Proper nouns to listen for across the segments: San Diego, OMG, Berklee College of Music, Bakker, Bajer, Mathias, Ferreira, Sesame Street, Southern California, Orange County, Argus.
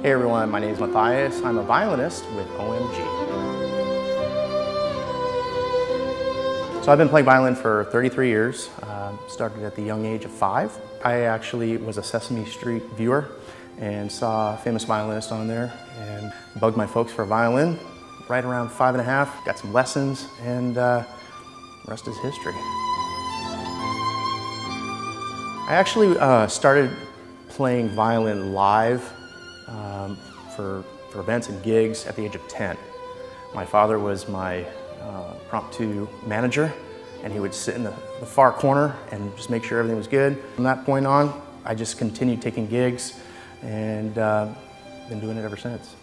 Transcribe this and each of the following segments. Hey everyone, my name is Mathias. I'm a violinist with OMG. So I've been playing violin for 33 years, started at the young age of 5. I actually was a Sesame Street viewer and saw a famous violinist on there and bugged my folks for a violin. Right around 5 and a half, got some lessons, and the rest is history. I actually started playing violin live for events and gigs at the age of 10. My father was my impromptu manager, and he would sit in the far corner and just make sure everything was good. From that point on, I just continued taking gigs and been doing it ever since.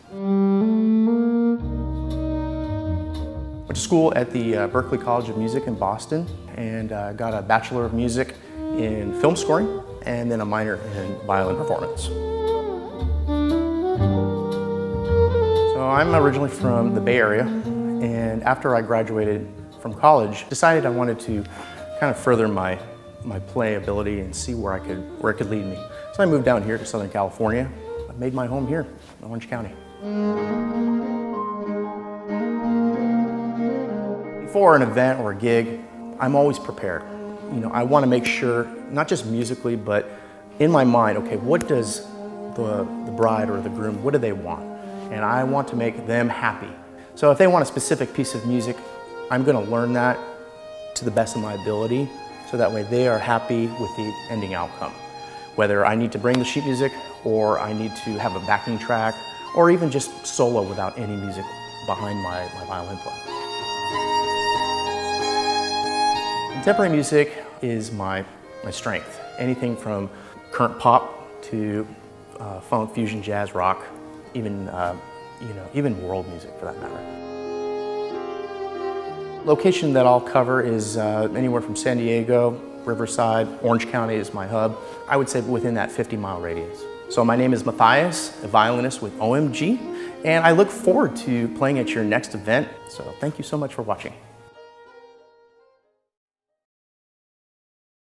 Went to school at the Berklee College of Music in Boston and got a Bachelor of Music in film scoring and then a minor in violin performance. So I'm originally from the Bay Area, and after I graduated from college, decided I wanted to kind of further my play ability and see where it could lead me. So I moved down here to Southern California. I made my home here in Orange County. Before an event or a gig, I'm always prepared. You know, I want to make sure, not just musically, but in my mind, okay, what does the bride or the groom, what do they want? And I want to make them happy. So if they want a specific piece of music, I'm going to learn that to the best of my ability, so that way they are happy with the ending outcome. Whether I need to bring the sheet music, or I need to have a backing track, or even just solo without any music behind my violin playing. Contemporary music is my strength. Anything from current pop to funk, fusion, jazz, rock. Even world music for that matter. Location that I'll cover is anywhere from San Diego, Riverside, Orange County is my hub. I would say within that 50-mile radius. So my name is Mathias, a violinist with OMG, and I look forward to playing at your next event. So thank you so much for watching.